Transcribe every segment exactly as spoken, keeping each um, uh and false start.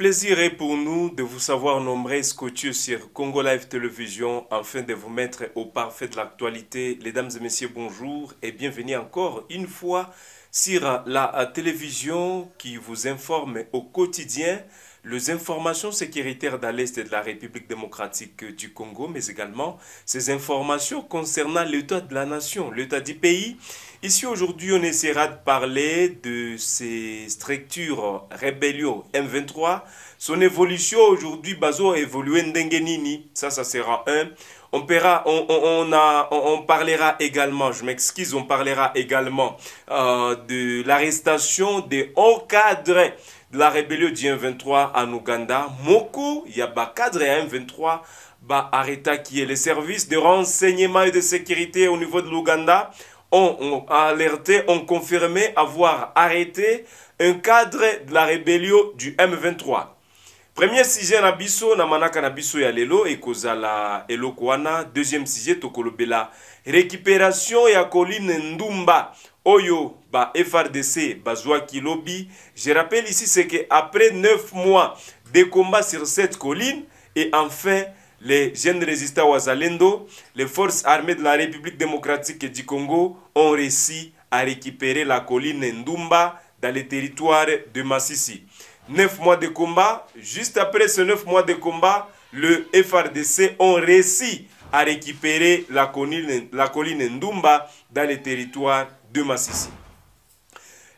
plaisir est pour nous de vous savoir nombreux scottieux sur Congo Live Télévision afin de vous mettre au parfait de l'actualité. Mesdames et messieurs, bonjour et bienvenue encore une fois sur la télévision qui vous informe au quotidien les informations sécuritaires dans l'Est de la République démocratique du Congo, mais également ces informations concernant l'état de la nation, l'état du pays. Ici aujourd'hui, on essaiera de parler de ces structures rébellion M vingt-trois, son évolution aujourd'hui, baso évolué ndengenini, ça, ça sera un. On, paiera, on, on, a, on parlera également, je m'excuse, on parlera également euh, de l'arrestation des hauts cadres de la rébellion du M vingt-trois en Ouganda. Moko, il y a ba cadre à M vingt-trois, ba arrêta qui est les services de renseignement et de sécurité au niveau de l'Ouganda. On, on a alerté, on confirmé avoir arrêté un cadre de la rébellion du M vingt-trois. Premier sujet na biso na manaka na biso ya lelo ekozala eloko wana. Deuxième sujet tokolobela récupération ya colline Ndumba oyo ba F A R D C bazwaki lobi. Je rappelle ici c'est que après neuf mois de combats sur cette colline et enfin les jeunes résistants Ouazalendo, les forces armées de la République démocratique du Congo ont réussi à récupérer la colline Ndumba dans les territoires de Massisi. neuf mois de combat, juste après ces neuf mois de combat, le F A R D C ont réussi à récupérer la colline, la colline Ndumba dans les territoires de Massisi.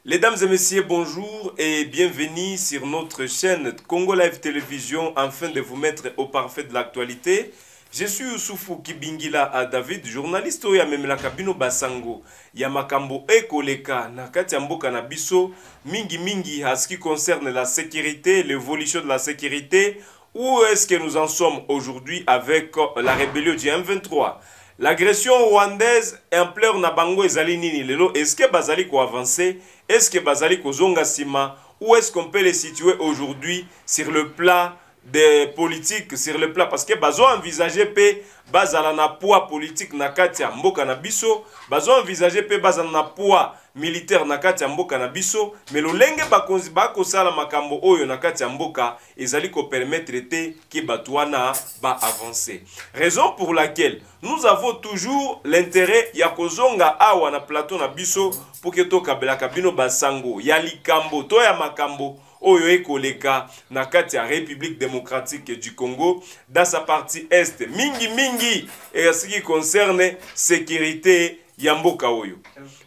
Mesdames et messieurs, bonjour et bienvenue sur notre chaîne Congo Live Télévision afin de vous mettre au parfait de l'actualité. Je suis Youssoufou Kibingila à David, journaliste oya même la kabino basango ya makambo ekoleka na kati ya mboka na biso mingi mingi à ce qui concerne la sécurité, l'évolution de la sécurité. Où est-ce que nous en sommes aujourd'hui avec la rébellion du M vingt-trois? L'agression rwandaise ampleur na bango ezali nini lelo? Est-ce que bazali ko avancer? Est-ce que bazali ko zonga sima? Où est-ce qu'on peut les situer aujourd'hui sur le plat des politiques sur le plat? Parce que bazo envisager pe bazala na poids politique na kati ya mboka na biso, bazo envisager pe bazala na poids militaire na kati ya mboka na biso, mais le lenge bakonzi bakosala makambo oyo na kati ya mboka ezali ko permettre te ke batwana ba avancer. Raison pour laquelle nous avons toujours l'intérêt ya kozonga awa na plateau na biso pour que to kabela kabino basango ya likambo to ya makambo oyo ekoleka na kati ya République démocratique du Congo dans sa partie est mingi mingi et ce qui concerne sécurité ya mboka oyo.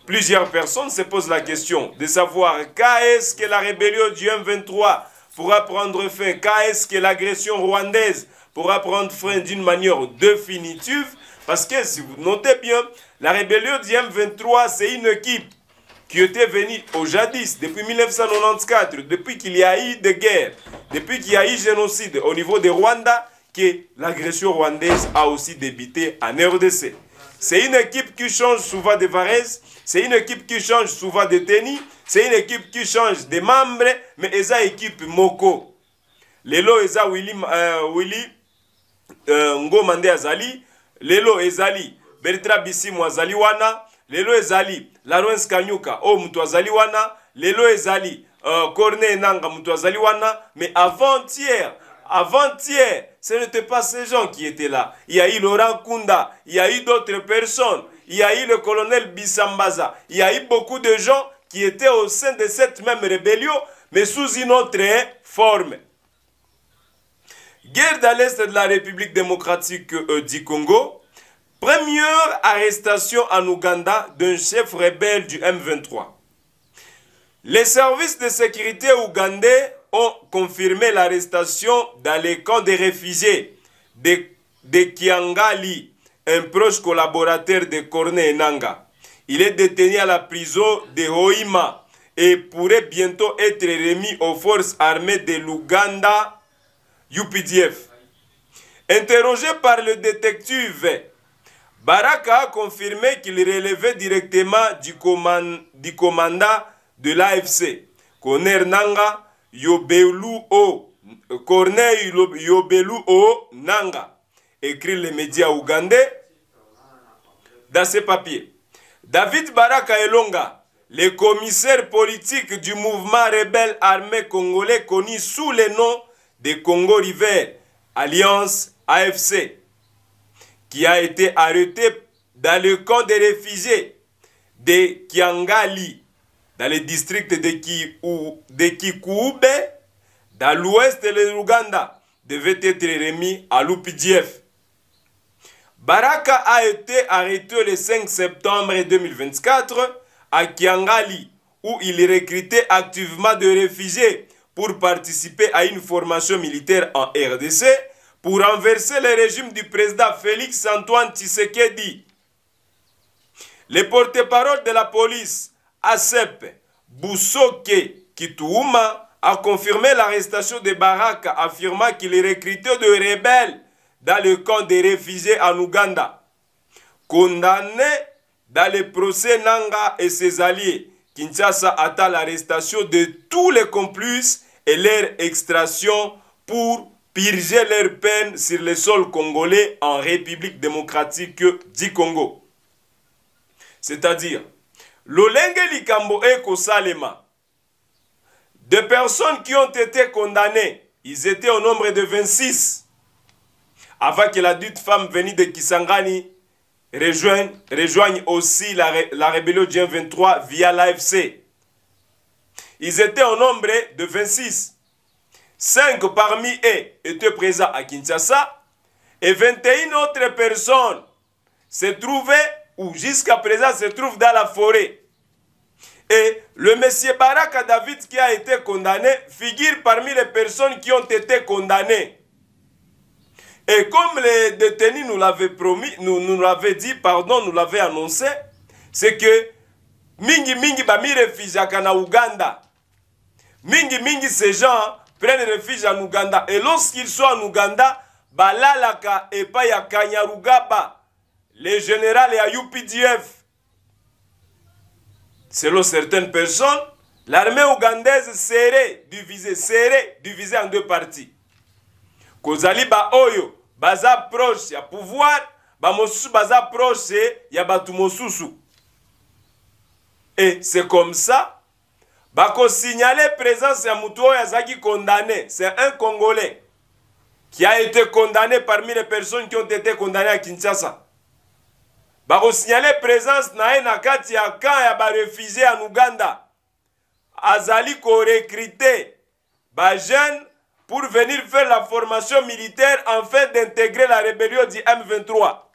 Plusieurs personnes se posent la question de savoir quand est-ce que la rébellion du M vingt-trois pourra prendre fin, quand est-ce que l'agression rwandaise pourra prendre fin d'une manière définitive, parce que si vous notez bien, la rébellion du M vingt-trois c'est une équipe qui était venu au jadis, depuis mille neuf cent quatre-vingt-quatorze, depuis qu'il y a eu des guerres, depuis qu'il y a eu génocide au niveau de Rwanda, que l'agression rwandaise a aussi débuté en R D C. C'est une équipe qui change souvent de varese, c'est une équipe qui change souvent de tenue, c'est une équipe qui change de membres, mais esa équipe moko. Lelo esa Willy, euh, Willy euh, Ngomande Azali, lelo ezali Bertrand Bisimwa Azali wana, lelo ezali Lawrence Kanyuka o mutu azali wana, lelo ezali euh, Corneille Nangaa mutu azali wana, mais avant-hier, avant-hier, ce n'était pas ces gens qui étaient là. Il y a eu Laurent Nkunda, il y a eu d'autres personnes, il y a eu le colonel Bisambaza, il y a eu beaucoup de gens qui étaient au sein de cette même rébellion, mais sous une autre forme. Guerre dans l'Est de la République démocratique euh, du Congo. Première arrestation en Ouganda d'un chef rebelle du M vingt-trois. Les services de sécurité ougandais ont confirmé l'arrestation dans les camps des réfugiés de, de Kyangwali, un proche collaborateur de Corneille Nangaa. Il est détenu à la prison de Hoima et pourrait bientôt être remis aux forces armées de l'Ouganda, U P D F. Interrogé par le détective, Baraka a confirmé qu'il relevait directement du, command, du commandant de l'A F C, Corneille Nangaa, Yobelu O, Corneille Yobelu O Nangaa, écrit les médias ougandais dans ses papiers. David Baraka Elonga, le commissaire politique du mouvement rebelle armé congolais connu sous le nom de Congo Live Alliance A F C, qui a été arrêté dans le camp des réfugiés de Kyangwali, dans le district de, Ki, ou, de Kikoube, dans l'ouest de l'Ouganda, devait être remis à l'U P D F. Baraka a été arrêté le cinq septembre deux mille vingt-quatre à Kyangwali, où il recrutait activement des réfugiés pour participer à une formation militaire en R D C pour renverser le régime du président Félix-Antoine Tshisekedi. Le porte-parole de la police, A S E P, Boussoke Kitouma, a confirmé l'arrestation de Baraka, affirmant qu'il est recruté de rebelles dans le camp des réfugiés en Ouganda. Condamné dans le procès Nangaa et ses alliés, Kinshasa attend l'arrestation de tous les complices et leur extraction pour purger leur peine sur le sol congolais en République démocratique du Congo. C'est-à-dire, Lolenge Likambo et Kosalema, deux personnes qui ont été condamnées, ils étaient au nombre de vingt-six, avant que la dite femme venue de Kisangani rejoigne, rejoigne aussi la, la rébellion du M vingt-trois via l'A F C. Ils étaient au nombre de vingt-six. cinq parmi eux étaient présents à Kinshasa et vingt et une autres personnes se trouvaient ou jusqu'à présent se trouvent dans la forêt. Et le monsieur Baraka David qui a été condamné figure parmi les personnes qui ont été condamnées. Et comme les détenus nous l'avaient promis, nous, nous l'avaient dit, pardon, nous l'avaient annoncé, c'est que Mingi Mingi Bami refuge à Ouganda. Mingi Mingi ces gens prennent refuge en Ouganda. Et lorsqu'ils sont en Ouganda, Balalaka et Payakanyarugaba, les généraux et à U P D F. Selon certaines personnes, l'armée ougandaise serait divisée, serait divisée en deux parties. Kozali ba oyo, baza proche ya pouvoir, ba mosusu baza proche ya batu mosusu. Et c'est comme ça, bako signaler présence ya mutu oyo azaki condamné, c'est un Congolais qui a été condamné parmi les personnes qui ont été condamnées à Kinshasa. Bako signaler présence na enakati ya kan ya ba réfugié en Ouganda. Azali ko recruter ba jeune pour venir faire la formation militaire afin d'intégrer la rébellion du M vingt-trois.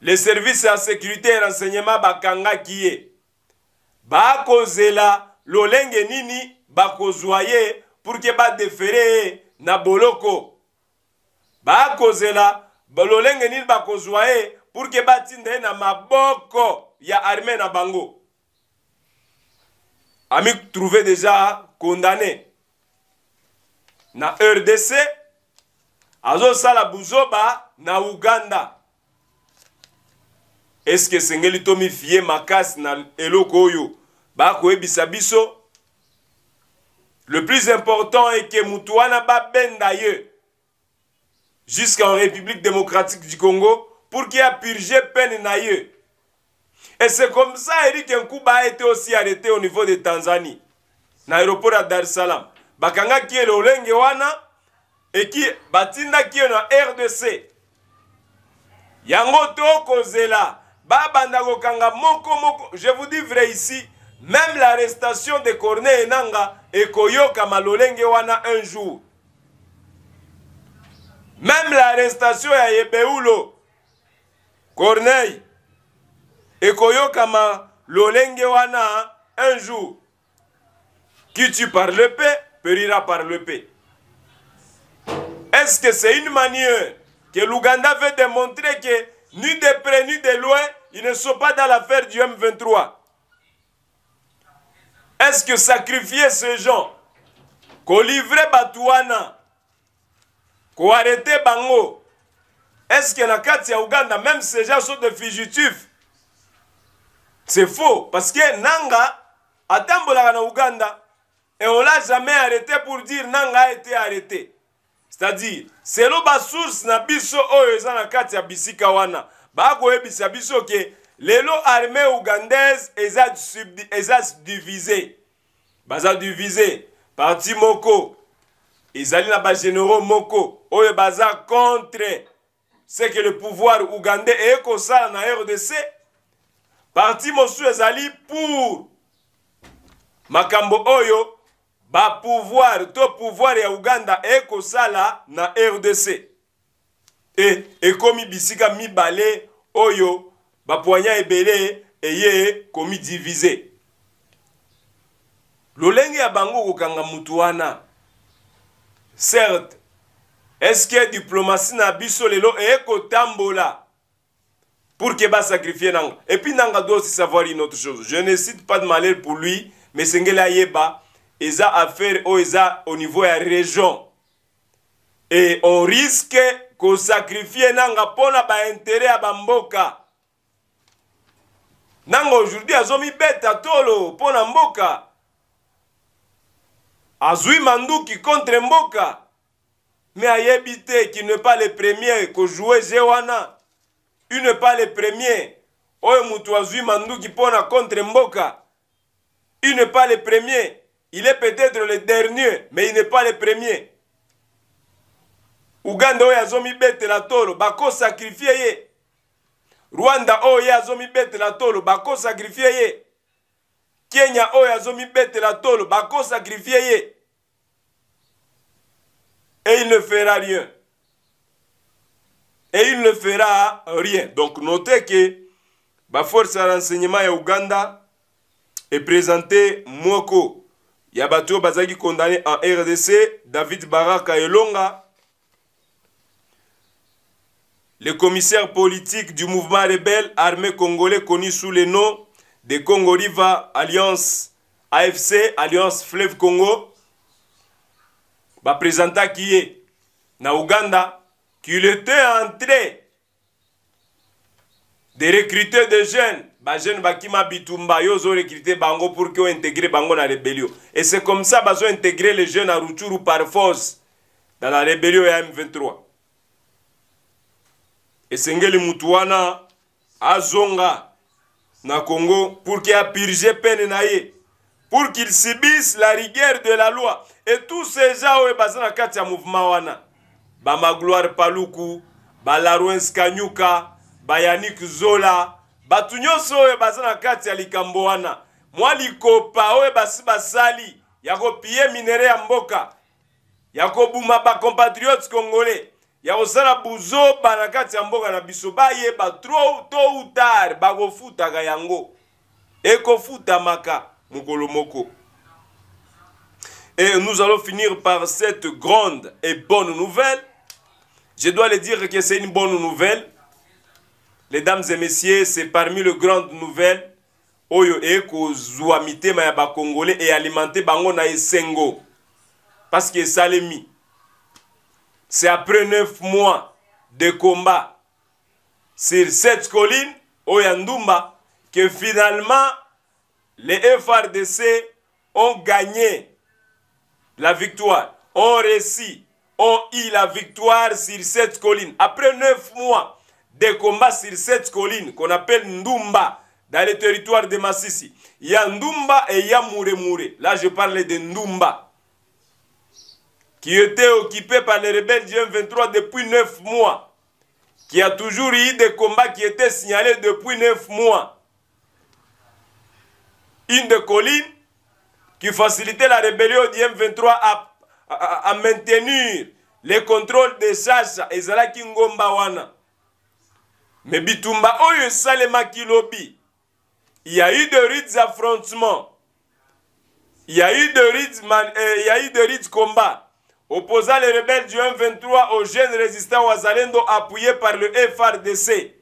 Les services de sécurité et renseignement bakanga kiye. Bakozela lolenge nini bakozwaye pour que ba déféré na boloko. Bakozela lolenge nini bakozwaye pour que ba tinde na maboko ya armée na bango. Ami trouvé déjà condamné. Na R D C, azo sala buzoba na Uganda. Est-ce que sengeli tomi fie makas na eloko oyo ba koyebisa biso? Le plus important est que mutuana ba benda ye jusqu'en République démocratique du Congo pour qu'il a purgé peine na ye. Et c'est comme ça Eric Nkouba a été aussi arrêté au niveau de Tanzanie, dans l'aéroport à Dar es Salaam. Bakanga qui est le Lengewana et qui Batinda qui est dans R D C. Yango Toko Zela, Babanda Kokanga Moko Moko. Je vous dis vrai ici, même l'arrestation de Corneille Nangaa et Koyoka Malolengewana un jour. Même l'arrestation à Yebeulo, Corneille. Et Koyokama, l'olengewana, un jour, qui tue par l'épée, périra par l'épée. Est-ce que c'est une manière que l'Ouganda veut démontrer que, ni de près, ni de loin, ils ne sont pas dans l'affaire du M vingt-trois? Est-ce que sacrifier ces gens, qu'on livrait Batouana, qu'on arrêtait Bango, est-ce que la carte à Ouganda, même ces gens sont des fugitifs? C'est faux, parce que Nangaa a tambolé en Ouganda et on ne l'a jamais arrêté pour dire Nangaa a été arrêté. C'est-à-dire, c'est l'oba source na biso oyo ezana kati ya bisika wana. Ba ko ebisa biso ke Lelo armée ougandaise est divisée. Baza divisé. Parti Moko. Ils allaient là-bas généraux Moko. Oye baza contre ce que le pouvoir ougandais est comme ça en R D C. Parti Mosu est allé pour Makambo Oyo. Ba pouvoir, tout pouvoir ya Ouganda est comme ça là na R D C. Et et comme bisika mi balé Oyo. Ba poigna ebele eye komi divisé. Lolenge ya bango kokanga mutu wana. Certes, est-ce que diplomatie na biso lelo eko tambola pour que ba sacrifier nanga. Et puis nanga doit aussi savoir une autre chose. Je ne cite pas de malheur pour lui, mais sengela yeba eza affaire o eza au niveau ya région. Et on risque ko sacrifier nanga pona ba intérêt ya bamboka. Nanga aujourd'hui azomi beta tolo pona mboka. Azui Mandouki contre Mboka. Mais Ayebite qui n'est pas le premier que jouer Jewana. Il n'est pas le premier. Oye Moutou Azui Mandouki pona contre Mboka. Il n'est pas le premier. Il est peut-être le dernier, mais il n'est pas le premier. Ouganda Oye Azomi Bete la Tolo. Bako sacrifié. Rwanda Oye Azomi Bete la Tolo. Bako sacrifié. Kenya oyo azomi bete la tolo, bako sacrifié. Et il ne fera rien. Et il ne fera rien. Donc notez que la force à l'enseignement à Ouganda est présentée Moko. Yabato Bazaki condamné en R D C, David Baraka Elonga. Le commissaire politique du mouvement rebelle armé congolais connu sous le nom de Congo Live, Alliance A F C, Alliance Fleuve Congo, va présenter qui est, na Ouganda, qu'il était en train de recruter des jeunes, des jeunes qui m'a bitumba, ils ont recruté Bango pour qu'ils intègrent Bango dans la rébellion. Et c'est comme ça qu'ils ont intégré les jeunes à Rutshuru par force dans la rébellion M vingt-trois. Et c'est Ngeli Mutuana, Azonga, na Congo, pour qu'il apurge peine naie, pour qu'il subisse la rigueur de la loi. Et tous ces gens qui sont dans le mouvement, wana Bama Gloire Paluku, ba Lawrence Kanyuka, ba Yannick Zola, ba Tunyoso qui sont dans le cadre likambo wana. Moi, likopa oye basi basali, yako piller minéraux ya mboka, yako buma ba compatriotes congolais. Il y a aussi un bouzo qui a été trop tôt ou tard. Et nous allons finir par cette grande et bonne nouvelle. Je dois le dire que c'est une bonne nouvelle. Les dames et messieurs, c'est parmi les grandes nouvelles. Oyo eko zouamite mayaba congolais et alimenté bango na esengo. Parce que ça l'est mis. C'est après neuf mois de combat sur cette colline, au Ndumba, que finalement les F A R D C ont gagné la victoire, ont réussi, ont eu la victoire sur cette colline. Après neuf mois de combat sur cette colline qu'on appelle Ndumba, dans le territoire de Massisi, il y a Ndumba et il y a Muremure. Là, je parle de Ndumba, qui était occupé par les rebelles du M vingt-trois depuis neuf mois, qui a toujours eu des combats qui étaient signalés depuis neuf mois. Une des collines qui facilitait la rébellion du M vingt-trois à, à, à, à maintenir les contrôles des Chacha et Zala Kingomba wana. Mais Bitumba Oyo Salema Kilobi, il y a eu de rides affrontements, il y a eu de rides, man, euh, il y a eu de rides combats, opposant les rebelles du M vingt-trois aux jeunes résistants Ouazalendo appuyés par le F A R D C.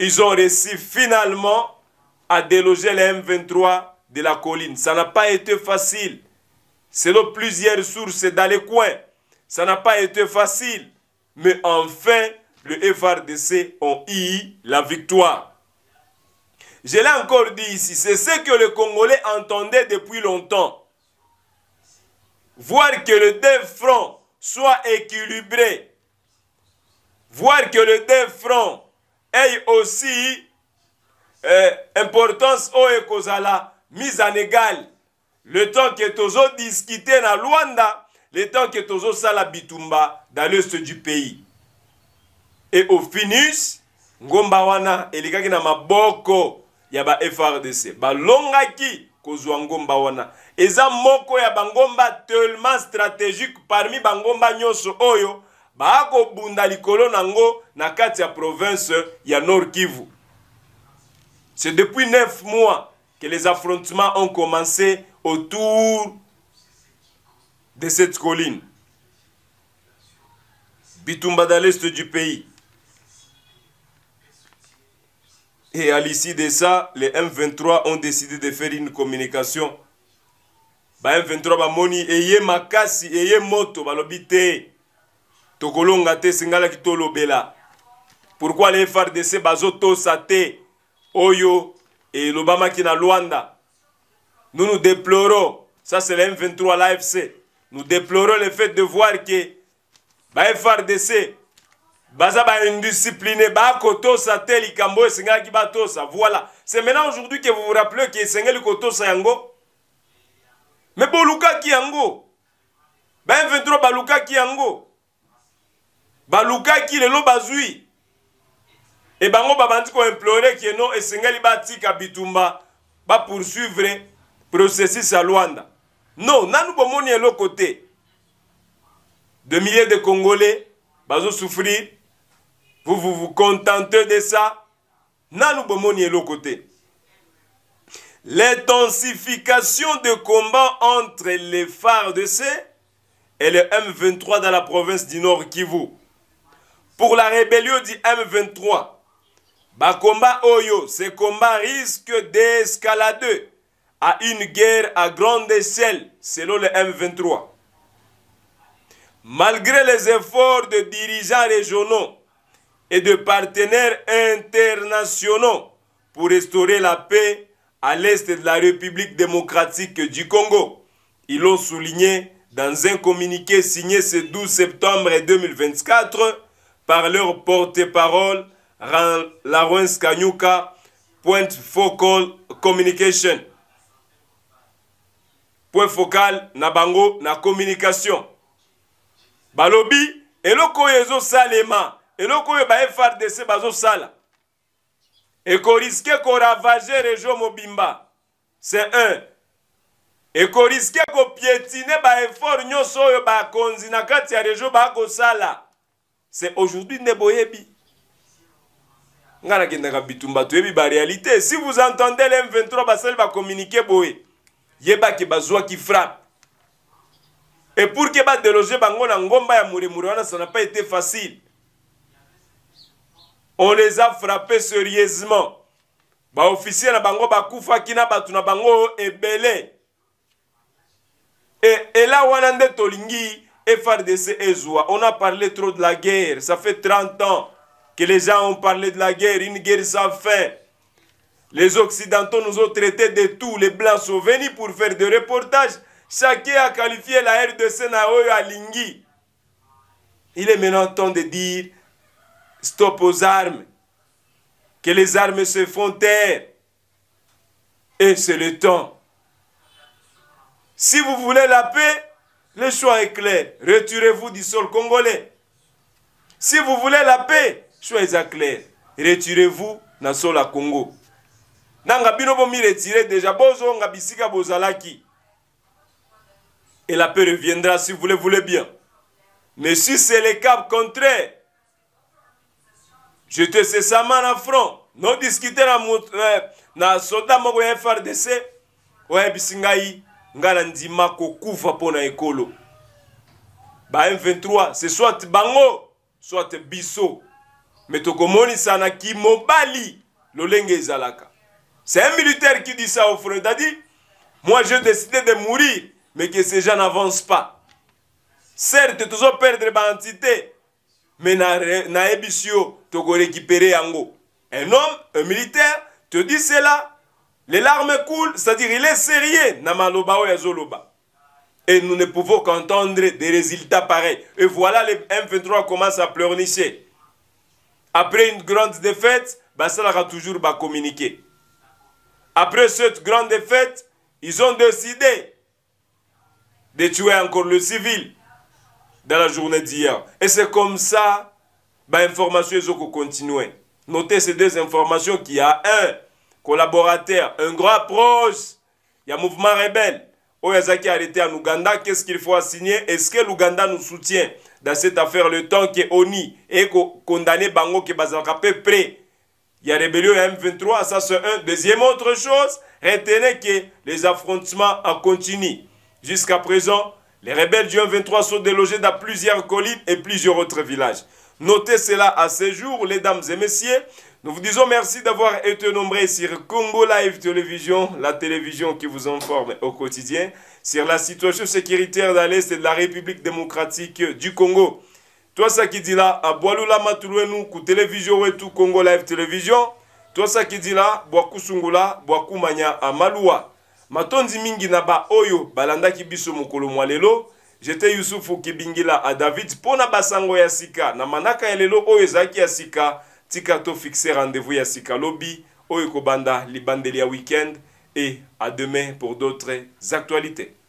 Ils ont réussi finalement à déloger les M vingt-trois de la colline. Ça n'a pas été facile. Selon plusieurs sources dans les coins, ça n'a pas été facile. Mais enfin, le F A R D C ont eu la victoire. Je l'ai encore dit ici, c'est ce que les Congolais entendaient depuis longtemps. Voir que les deux fronts soient équilibrés. Voir que les deux fronts aient aussi importance oyo kozala mise en égal le temps que tozo discuter na Luanda, le temps que tozo sala bitumba dans l'est du pays. Et au finish, ngomba wana elikaki na maboko ya ba F A R D C. Ba longaki kozwa ngomba wana. Eza moko ya bangomba tellement stratégique parmi bangomba nyoso oyo baako bunda likolo nango na kati ya province ya Nord-Kivu. C'est depuis neuf mois que les affrontements ont commencé autour de cette colline. Bitumba dans l'est du pays. Et à l'issue de ça, les M vingt-trois ont décidé de faire une communication. Ba M vingt-trois ba moni eye makasi eye moto balobi te. Tokolonga te singala ki tolobela. Pourquoi les F A R D C bazo tosa te Oyo et l'Obama qui est dans Luanda. Nous nous déplorons, ça c'est le M vingt-trois, l'A F C. Nous déplorons le fait de voir que les F A R D C, les indisciplinés, les Kotos, les Kambo, les Kotos, voilà. C'est maintenant aujourd'hui que vous vous rappelez que les Kotos, les Yango. Mais pour Luka Kiango, les M vingt-trois, les Luka Kiango, les Luka qui est le Bazui. Et bango babandi ko implorer que non esengeli batika bitumba ba poursuivre processus à Luanda. Non, nanu bomoni elo côté. Des milliers de Congolais bazo souffrir. Vous vous vous contentez de ça. Nanu bomoni elo côté. L'intensification de combats entre les F A R D C et les M vingt-trois dans la province du Nord Kivu. Pour la rébellion du M vingt-trois. Ba combat oyo, ces combats risquent d'escalader à une guerre à grande échelle, selon le M vingt-trois. Malgré les efforts de dirigeants régionaux et de partenaires internationaux pour restaurer la paix à l'est de la République démocratique du Congo, ils l'ont souligné dans un communiqué signé ce douze septembre deux mille vingt-quatre par leur porte-parole Ran Larouens Kanyuka, point focal communication. Point focal na bango na communication. Balobi, eloko yezo salema, eloko ye ba F A R D C bazo sala. Eko riske ko ravager région Mobimba. C'est un. Eko riske ko piétiner ba effort nyoso yo ba konzi na kati ya région ba ko sala. C'est aujourd'hui neboyebi. Réalité. Si vous entendez les M vingt-trois, va communiquer. Yeba qui bazoua qui frappe. Et pour que ba déloger bango na ngomba ya Murimuruana, ça n'a pas été facile. On les a frappés sérieusement. Ba officier na bango ba kufa kina batu na bango ebele. Et et là wanande tolingi F A R D C ezwa. On a parlé trop de la guerre. Ça fait trente ans. Que les gens ont parlé de la guerre, une guerre sans fin. Les Occidentaux nous ont traités de tout. Les Blancs sont venus pour faire des reportages. Chacun a qualifié la R D C Naoyo à Lingui. Il est maintenant temps de dire stop aux armes. Que les armes se font taire. Et c'est le temps. Si vous voulez la paix, le choix est clair. Retirez-vous du sol congolais. Si vous voulez la paix, soyez clair. Retirez-vous dans le Congo. Et la paix reviendra si vous le voulez bien. Mais si c'est le cas contraire, jetez cessamment en front. Non discutez dans le soldat de F A R D C. M vingt-trois, c'est soit Bango, soit Bisso. Mais Tokomoni Sanaki Mobali, Lolenge Zalaka. C'est un militaire qui dit ça au frère. Il a dit, moi j'ai décidé de mourir, mais que ces gens n'avancent pas. Certes, tous ont perdu ma entité, mais na ebisio, Togo récupérer Yango. Un homme, un militaire, te dit cela, les larmes coulent, c'est-à-dire il est sérieux, Namaloba ou Yazoloba. Et nous ne pouvons qu'entendre des résultats pareils. Et voilà, les M vingt-trois commencent à pleurnicher. Après une grande défaite, ça va toujours communiquer. Après cette grande fête, ils ont décidé de tuer encore le civil dans la journée d'hier. Et c'est comme ça, l'information bah, est continuée. Notez ces deux informations qu'il y a un collaborateur, un grand proche, il y a un mouvement rebelle. Oyazaki a arrêté en Ouganda, qu'est-ce qu'il faut assigner? Est-ce que l'Ouganda nous soutient dans cette affaire le temps que Oni est condamné Bango qui est prêt? Il y a rébellion M vingt-trois, ça c'est un. Deuxième autre chose, retenez que les affrontements en continuent. Jusqu'à présent, les rebelles du M vingt-trois sont délogés dans plusieurs collines et plusieurs autres villages. Notez cela à ce jour, les dames et messieurs. Nous vous disons merci d'avoir été nombreux sur Congo Live Télévision, la télévision qui vous informe au quotidien sur la situation sécuritaire dans l'Est de la République démocratique du Congo. Toi ça qui dit là, à Boaloula Matoulouenou, télévision et tout Congo Live Télévision. Toi ça qui dit là, Boakou Sungula, Boakou Mania à Maloua. Matondi mingi naba oyo, balanda ki biso mokolo mwalelo. J'étais Youssoufou Kibingila à David, pona basango ya sika, na manaka elelo oyezaki ya sika. Tikato fixé rendez-vous Yassika Lobby, Oekobanda, Libandelia Weekend et à demain pour d'autres actualités.